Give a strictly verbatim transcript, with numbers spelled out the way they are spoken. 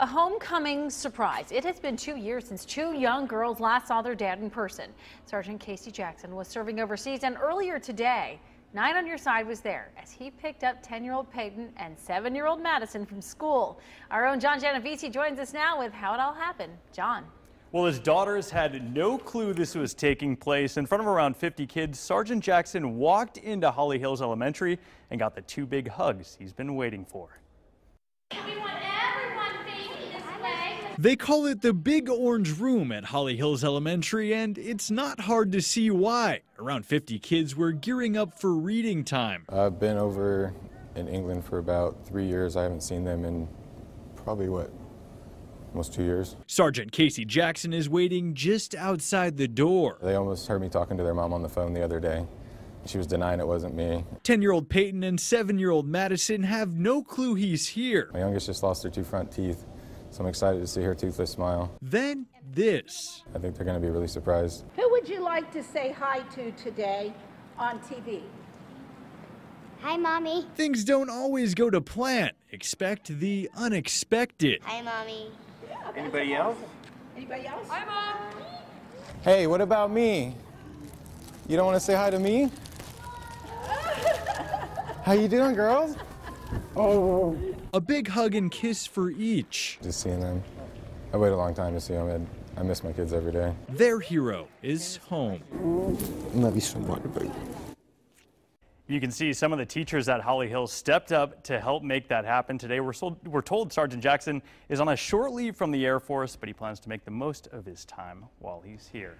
A homecoming surprise. It has been two years since two young girls last saw their dad in person. Sergeant Casey Jackson was serving overseas, and earlier today, Nine on Your Side was there as he picked up ten-year-old Peyton and seven-year-old Madison from school. Our own John Janovici joins us now with how it all happened. John. Well, his daughters had no clue this was taking place. In front of around fifty kids, Sergeant Jackson walked into Holly Hills Elementary and got the two big hugs he's been waiting for. They call it the Big Orange Room at Holly Hills Elementary, and it's not hard to see why. Around fifty kids were gearing up for reading time. I've been over in England for about three years. I haven't seen them in probably, what, almost two years. Sergeant Casey Jackson is waiting just outside the door. They almost heard me talking to their mom on the phone the other day. She was denying it wasn't me. ten-year-old Peyton and seven-year-old Madison have no clue he's here. My youngest just lost her two front teeth, so I'm excited to see her toothless smile. Then this. I think they're going to be really surprised. Who would you like to say hi to today on T V? Hi, Mommy. Things don't always go to plan. Expect the unexpected. Hi, Mommy. Yeah, Anybody awesome. else? Anybody else? Hi, Mom. Hey, what about me? You don't want to say hi to me? How you doing, girls? Oh. A big hug and kiss for each. Just seeing them. I wait a long time to see them, and I miss my kids every day. Their hero is home. I love you so much, baby. You can see some of the teachers at Holly Hills stepped up to help make that happen today. We're told, we're told Sergeant Jackson is on a short leave from the Air Force, but he plans to make the most of his time while he's here.